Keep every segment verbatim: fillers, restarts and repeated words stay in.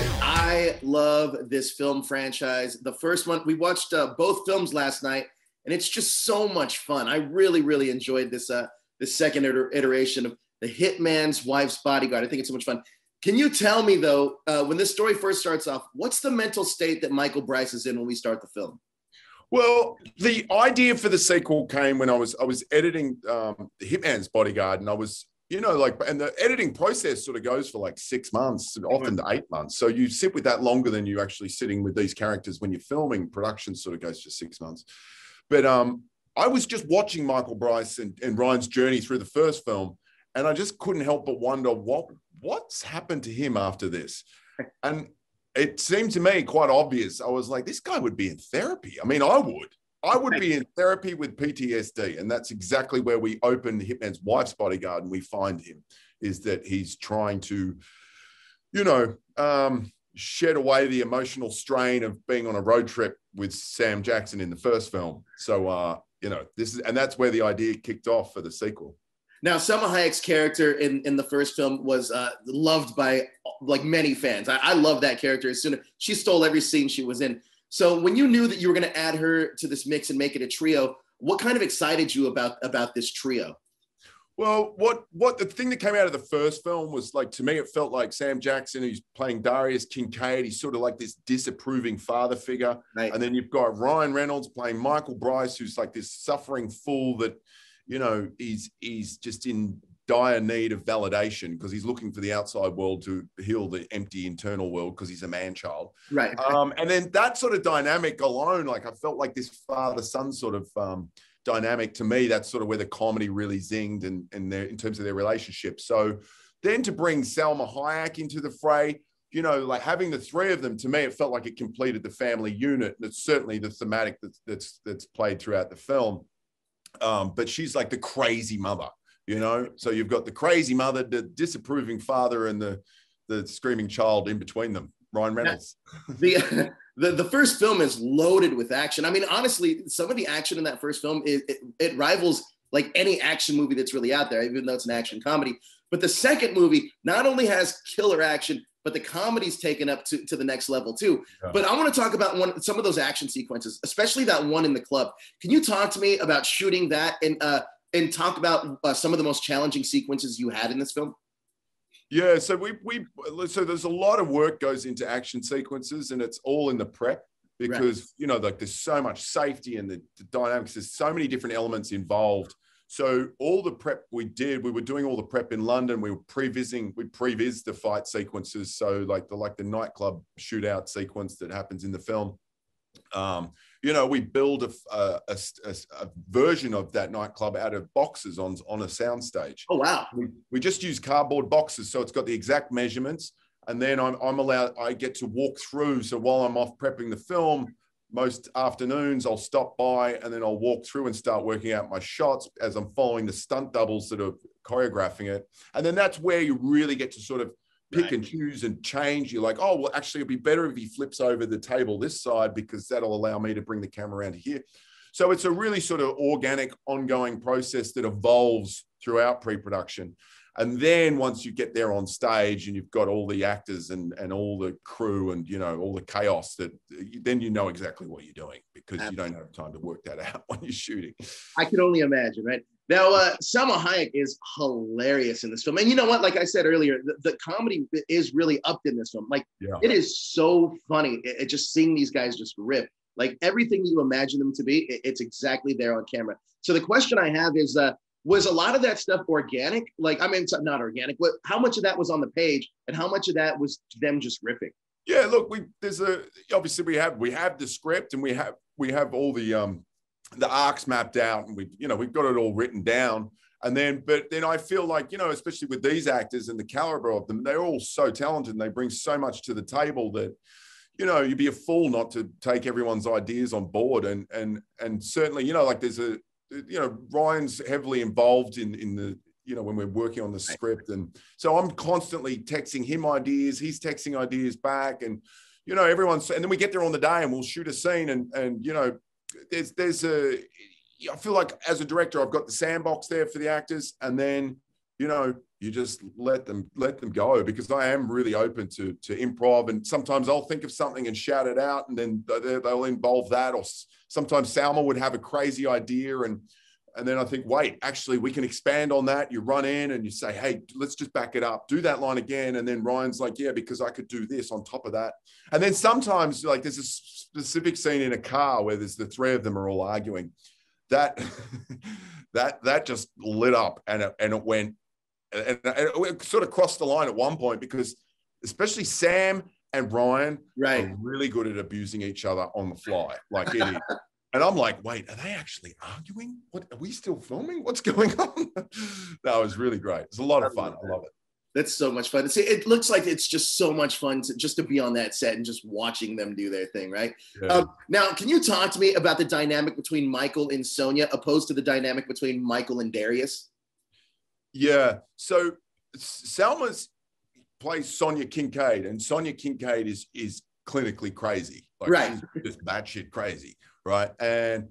Patrick, I love this film franchise. The first one, we watched uh, both films last night, and it's just so much fun. I really, really enjoyed this uh, this second iter- iteration of The Hitman's Wife's Bodyguard. I think it's so much fun. Can you tell me, though, uh, when this story first starts off, what's the mental state that Michael Bryce is in when we start the film? Well, the idea for the sequel came when I was I was editing um, The Hitman's Bodyguard, and I was, you know, like, and the editing process sort of goes for like six months, often to eight months. So you sit with that longer than you actually sitting with these characters when you're filming. Production sort of goes for six months. But um, I was just watching Michael Bryce and, and Ryan's journey through the first film, and I just couldn't help but wonder what what's happened to him after this. And it seemed to me quite obvious. I was like, this guy would be in therapy. I mean, I would. I would be in therapy with P T S D, and that's exactly where we open Hitman's Wife's Bodyguard, and we find him, is that he's trying to, you know, um, shed away the emotional strain of being on a road trip with Sam Jackson in the first film. So, uh, you know, this is, and that's where the idea kicked off for the sequel. Now, Salma Hayek's character in, in the first film was uh, loved by, like, many fans. I, I love that character. As soon as she stole every scene she was in. So when you knew that you were going to add her to this mix and make it a trio, what kind of excited you about, about this trio? Well, what what the thing that came out of the first film was, like, to me, it felt like Sam Jackson, who's playing Darius Kincaid. He's sort of like this disapproving father figure. Right. And then you've got Ryan Reynolds playing Michael Bryce, who's like this suffering fool that, you know, he's, he's just in dire need of validation because he's looking for the outside world to heal the empty internal world because he's a man child. Right. Um, and then that sort of dynamic alone, like, I felt like this father-son sort of um, dynamic, to me, that's sort of where the comedy really zinged and in, in, in terms of their relationship. So then to bring Salma Hayek into the fray, you know, like, having the three of them, to me, it felt like it completed the family unit. And it's certainly the thematic that's, that's, that's played throughout the film. Um, but she's like the crazy mother. You know, so you've got the crazy mother, the disapproving father, and the the screaming child in between them, Ryan Reynolds. The, the the first film is loaded with action. I mean, honestly, some of the action in that first film, is, it, it rivals like any action movie that's really out there, even though it's an action comedy. But the second movie not only has killer action, but the comedy's taken up to, to the next level too. Yeah. But I want to talk about one some of those action sequences, especially that one in the club. Can you talk to me about shooting that in uh and talk about uh, some of the most challenging sequences you had in this film? Yeah, so we, we so there's a lot of work goes into action sequences, and it's all in the prep because, right, you know, like, there's so much safety and the, the dynamics, there's so many different elements involved. So all the prep we did, we were doing all the prep in London, we were pre-vising, we pre-vised the fight sequences. So like the, like the nightclub shootout sequence that happens in the film, um, you know, we build a, a, a, a version of that nightclub out of boxes on, on a soundstage. Oh, wow. We, we just use cardboard boxes. So it's got the exact measurements. And then I'm, I'm allowed, I get to walk through. So while I'm off prepping the film, most afternoons I'll stop by and then I'll walk through and start working out my shots as I'm following the stunt doubles that are choreographing it. And then that's where you really get to sort of pick and choose and change. You're like, oh, well, actually, it'd be better if he flips over the table this side because that'll allow me to bring the camera around to here. So it's a really sort of organic, ongoing process that evolves throughout pre-production. And then once you get there on stage and you've got all the actors and, and all the crew and, you know, all the chaos, that then you know exactly what you're doing because Absolutely. You don't have time to work that out when you're shooting. I can only imagine, right? Now, uh, Salma Hayek is hilarious in this film. And you know what? Like I said earlier, the, the comedy is really upped in this film. Like, yeah. It is so funny. It, it just seeing these guys just rip. Like, everything you imagine them to be, it, it's exactly there on camera. So the question I have is, uh, was a lot of that stuff organic? Like, I mean, not organic, but how much of that was on the page and how much of that was them just riffing? Yeah, look, we there's a, obviously we have, we have the script and we have, we have all the, um, the arcs mapped out and we, you know, we've got it all written down. And then, but then I feel like, you know, especially with these actors and the caliber of them, they're all so talented and they bring so much to the table that, you know, you'd be a fool not to take everyone's ideas on board. And, and, and certainly, you know, like there's a, you know, Ryan's heavily involved in, in the, you know, when we're working on the script. And so I'm constantly texting him ideas, he's texting ideas back and, you know, everyone's, and then we get there on the day and we'll shoot a scene and, and, you know, There's, there's a, I feel like as a director, I've got the sandbox there for the actors. And then, you know, you just let them let them go, because I am really open to to improv, and sometimes I'll think of something and shout it out, and then they'll involve that. Or sometimes Salma would have a crazy idea, and and then I think, wait, actually we can expand on that. You run in and you say, hey, let's just back it up, do that line again, and then Ryan's like, yeah, because I could do this on top of that. And then sometimes, like, there's a specific scene in a car where there's the three of them are all arguing. That that that just lit up, and it, and it went. And it sort of crossed the line at one point, because especially Sam and Ryan right. are really good at abusing each other on the fly, like idiots. And I'm like, wait, are they actually arguing? What, are we still filming? What's going on? That was really great. It's a lot of fun. I love it. That's so much fun. It's, it looks like it's just so much fun to, just to be on that set and just watching them do their thing, right? Yeah. Um, now, can you talk to me about the dynamic between Michael and Sonia, opposed to the dynamic between Michael and Darius? Yeah, so Salma plays Sonia Kincaid, and Sonia Kincaid is is clinically crazy, like right? She's just batshit crazy, right? And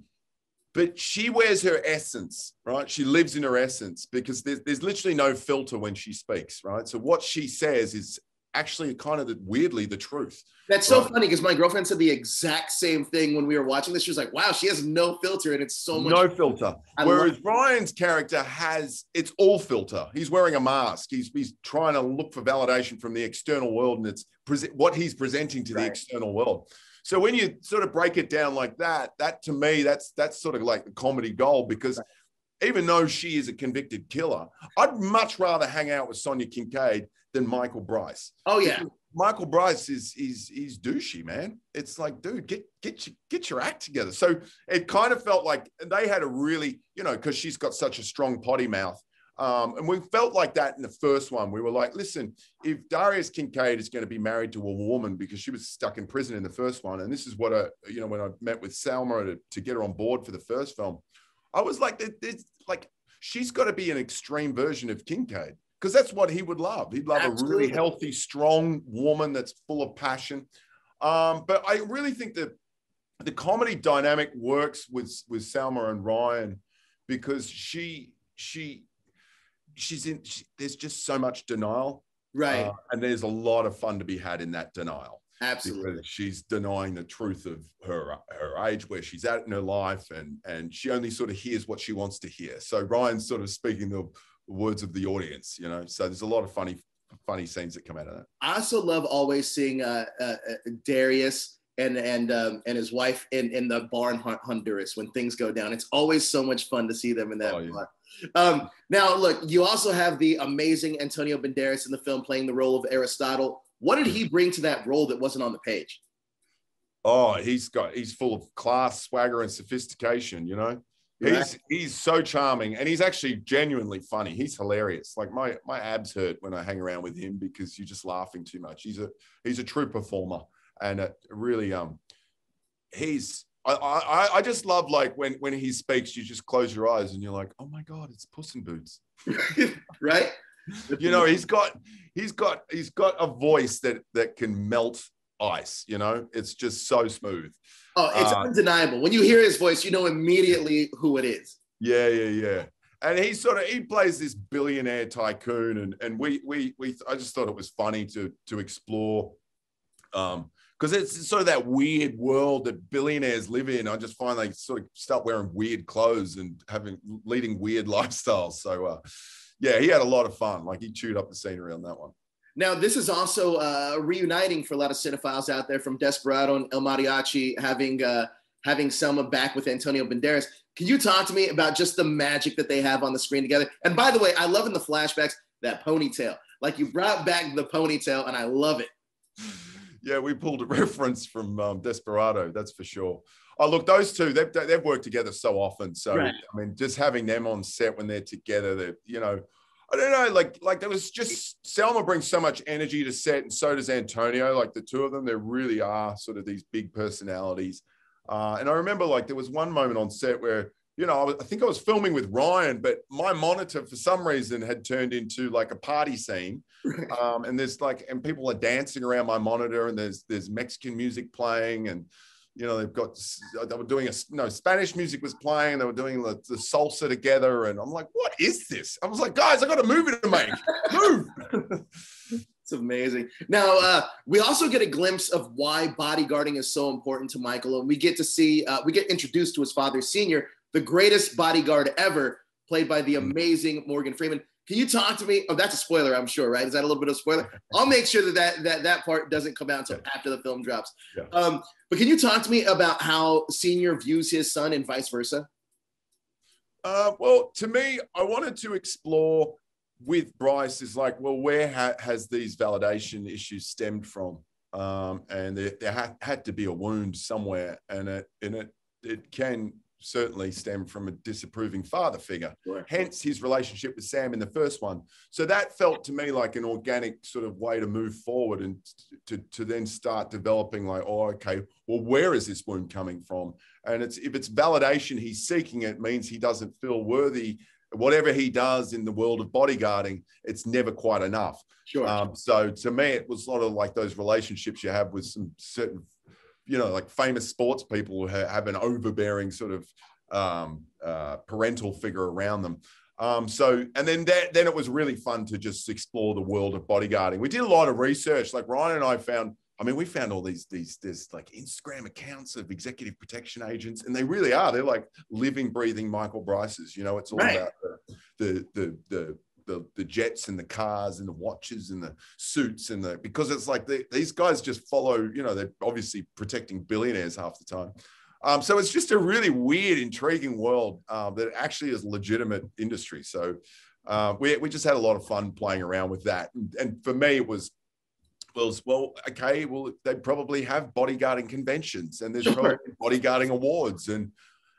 but she wears her essence, right? She lives in her essence, because there's there's literally no filter when she speaks, right? So what she says is actually kind of the, weirdly the truth. That's so right? funny, because my girlfriend said the exact same thing when we were watching this. She was like, wow, she has no filter, and it's so much no filter. I Whereas Ryan's character has, it's all filter. He's wearing a mask. He's, he's trying to look for validation from the external world, and it's what he's presenting to right. the external world. So when you sort of break it down like that, that to me, that's, that's sort of like the comedy gold, because right. even though she is a convicted killer, I'd much rather hang out with Sonia Kincaid than Michael Bryce. Oh yeah, because Michael Bryce is is is douchey, man. It's like, dude, get get your, get your act together. So it kind of felt like they had a really, you know, because she's got such a strong potty mouth, um, and we felt like that in the first one. We were like, listen, if Darius Kincaid is going to be married to a woman, because she was stuck in prison in the first one, and this is what I, you know, when I met with Salma to, to get her on board for the first film, I was like, it's like she's got to be an extreme version of Kincaid, because that's what he would love. He'd love Absolutely. a really healthy, strong woman that's full of passion. Um, but I really think that the comedy dynamic works with with Salma and Ryan, because she she she's in. She, there's just so much denial, right? Uh, and there's a lot of fun to be had in that denial. Absolutely. She's denying the truth of her her age, where she's at in her life, and and she only sort of hears what she wants to hear. So Ryan's sort of speaking the words of the audience, you know. So there's a lot of funny funny scenes that come out of that. I also love always seeing uh, uh, Darius and and um, and his wife in in the bar in Honduras when things go down. It's always so much fun to see them in that oh, yeah. bar. Um, now, look, you also have the amazing Antonio Banderas in the film playing the role of Aristotle. What did he bring to that role that wasn't on the page? Oh, he's got, he's full of class, swagger, and sophistication, you know? Right. He's, he's so charming, and he's actually genuinely funny. He's hilarious. Like my, my abs hurt when I hang around with him, because you're just laughing too much. He's a, he's a true performer, and a, really, um, he's, I, I, I just love, like, when, when he speaks, you just close your eyes and you're like, oh my God, it's Puss in Boots. Right? You know, he's got he's got he's got a voice that that can melt ice, you know. It's just so smooth. Oh, it's uh, undeniable. When you hear his voice, you know immediately who it is. Yeah, yeah, yeah. And he sort of he plays this billionaire tycoon, and and we we we I just thought it was funny to to explore, um because it's sort of that weird world that billionaires live in. I just find they sort of start wearing weird clothes and having leading weird lifestyles. So uh yeah, he had a lot of fun. Like, he chewed up the scenery on that one. Now, this is also uh, reuniting for a lot of cinephiles out there, from Desperado and El Mariachi, having uh, having Selma back with Antonio Banderas. Can you talk to me about just the magic that they have on the screen together? And by the way, I love in the flashbacks that ponytail. Like, you brought back the ponytail, and I love it. Yeah, we pulled a reference from um, Desperado, that's for sure. Oh, look, those two, they've, they've worked together so often. So, right. I mean, just having them on set when they're together, they're, you know, I don't know, like, like there was just, Salma brings so much energy to set, and so does Antonio. Like, the two of them, they really are sort of these big personalities. Uh, and I remember, like, there was one moment on set where, you know, I, was, I think I was filming with Ryan, but my monitor for some reason had turned into like a party scene. Um, and there's like, and people are dancing around my monitor, and there's, there's Mexican music playing, and you know, they've got, they were doing a, no, Spanish music was playing. They were doing the, the salsa together. And I'm like, what is this? I was like, guys, I got a movie to make. Move. It's amazing. Now, uh, we also get a glimpse of why bodyguarding is so important to Michael. And we get to see, uh, we get introduced to his father, Senior, the greatest bodyguard ever, played by the amazing Morgan Freeman. Can you talk to me? Oh, that's a spoiler, I'm sure, right? Is that a little bit of a spoiler? I'll make sure that that, that, that part doesn't come out until yeah. after the film drops. Yeah. Um, but can you talk to me about how Senior views his son and vice versa? Uh, well, to me, I wanted to explore with Bryce is like, well, where ha has these validation issues stemmed from? Um, and there, there ha had to be a wound somewhere. And it, and it, it can... certainly stem from a disapproving father figure, sure. Hence his relationship with Sam in the first one. So that felt to me like an organic sort of way to move forward and to, to then start developing like, oh, okay, well, where is this wound coming from? And it's, if it's validation he's seeking, it means he doesn't feel worthy. Whatever he does in the world of bodyguarding, it's never quite enough. Sure. Um, so to me, it was sort of like those relationships you have with some certain, you know, like famous sports people who have an overbearing sort of um, uh, parental figure around them. Um, so, and then that, then it was really fun to just explore the world of bodyguarding. We did a lot of research. Like Ryan and I found, I mean, we found all these, these, there's like Instagram accounts of executive protection agents, and they really are. They're like living, breathing Michael Bryce's, you know, it's all right. about the, the, the, the The, the jets and the cars and the watches and the suits and the, because it's like they, these guys just follow, you know, they're obviously protecting billionaires half the time. Um, so it's just a really weird, intriguing world uh, that actually is legitimate industry. So uh, we, we just had a lot of fun playing around with that. And, and for me, it was, well, well, okay, well, they probably have bodyguarding conventions and there's probably bodyguarding awards and,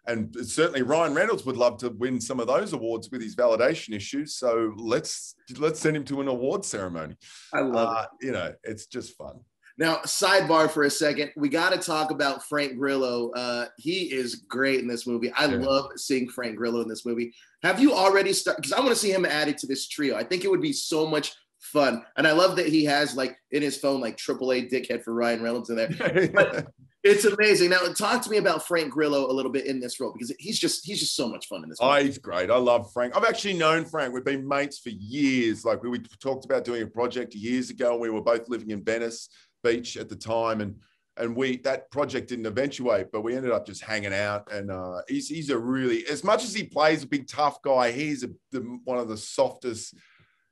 And certainly Ryan Reynolds would love to win some of those awards with his validation issues. So let's let's send him to an award ceremony. I love uh, it. You know, it's just fun. Now, sidebar for a second. We got to talk about Frank Grillo. Uh, he is great in this movie. I yeah. love seeing Frank Grillo in this movie. Have you already started? Because I want to see him added to this trio. I think it would be so much fun. And I love that he has like in his phone, like triple A dickhead for Ryan Reynolds in there. But it's amazing. Now, talk to me about Frank Grillo a little bit in this role, because he's just he's just so much fun in this. Oh, he's great. I love Frank. I've actually known Frank. We've been mates for years. Like we, we talked about doing a project years ago, and we were both living in Venice Beach at the time, and and we that project didn't eventuate, but we ended up just hanging out. And uh, he's he's a really, as much as he plays a big tough guy, he's a, the, one of the softest.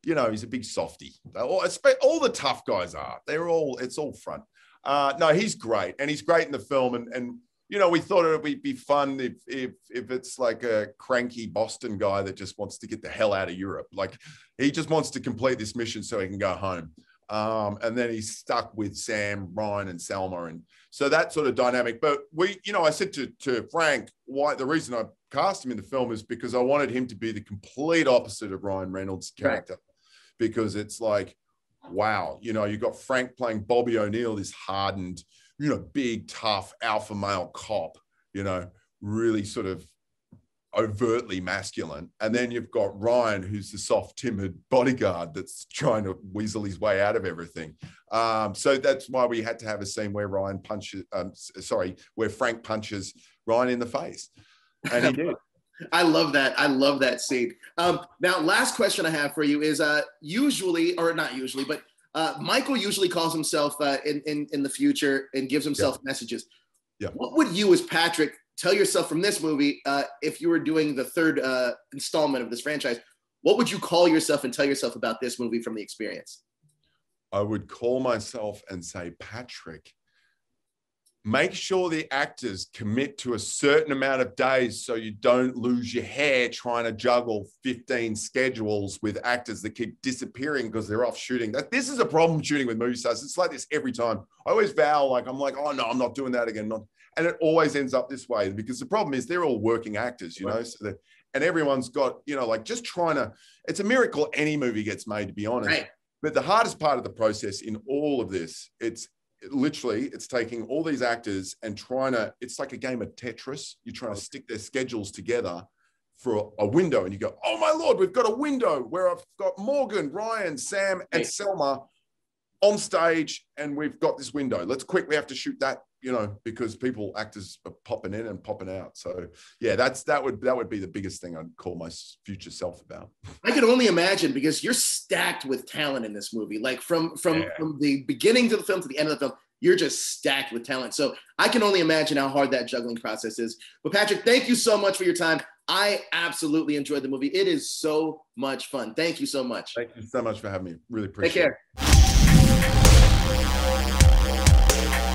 You know, he's a big softie. All, all the tough guys are. They're all. It's all front. Uh, no, he's great, and he's great in the film. And, and you know, we thought it would be fun if, if if it's like a cranky Boston guy that just wants to get the hell out of Europe. Like he just wants to complete this mission so he can go home. Um, and then he's stuck with Sam, Ryan, and Salma, and so that sort of dynamic. But we, you know, I said to to Frank, why the reason I cast him in the film is because I wanted him to be the complete opposite of Ryan Reynolds' character, right. Because it's like, wow, you know, you got Frank playing Bobby O'Neill, this hardened, you know, big, tough alpha male cop, you know, really sort of overtly masculine. And then you've got Ryan, who's the soft, timid bodyguard that's trying to weasel his way out of everything. Um, so that's why we had to have a scene where Ryan punches, um, sorry, where Frank punches Ryan in the face. And he did. I love that. I love that scene. Um, now, last question I have for you is uh, usually, or not usually, but uh, Michael usually calls himself uh, in, in, in the future and gives himself yeah. messages. Yeah. What would you as Patrick tell yourself from this movie uh, if you were doing the third uh, installment of this franchise? What would you call yourself and tell yourself about this movie from the experience? I would call myself and say, Patrick, make sure the actors commit to a certain amount of days so you don't lose your hair trying to juggle fifteen schedules with actors that keep disappearing because they're off shooting. That, this is a problem shooting with movie stars. It's like this every time. I always vow, like, I'm like, oh, no, I'm not doing that again. Not. And it always ends up this way because the problem is they're all working actors, you right. know, so that, and everyone's got, you know, like just trying to, it's a miracle any movie gets made, to be honest. Right. But the hardest part of the process in all of this, it's, literally it's taking all these actors and trying to, it's like a game of Tetris. You're trying to stick their schedules together for a, a window and you go, oh my Lord, we've got a window where I've got Morgan, Ryan, Sam and Selma on stage. And we've got this window. Let's quick, we have to shoot that you know, because people, actors are popping in and popping out. So yeah, that's, that would, that would be the biggest thing I'd call my future self about. I can only imagine, because you're stacked with talent in this movie. Like from, from, yeah. from the beginning to the film to the end of the film, you're just stacked with talent. So I can only imagine how hard that juggling process is. But Patrick, thank you so much for your time. I absolutely enjoyed the movie. It is so much fun. Thank you so much. Thank you so much for having me. Really appreciate it. Take care. It.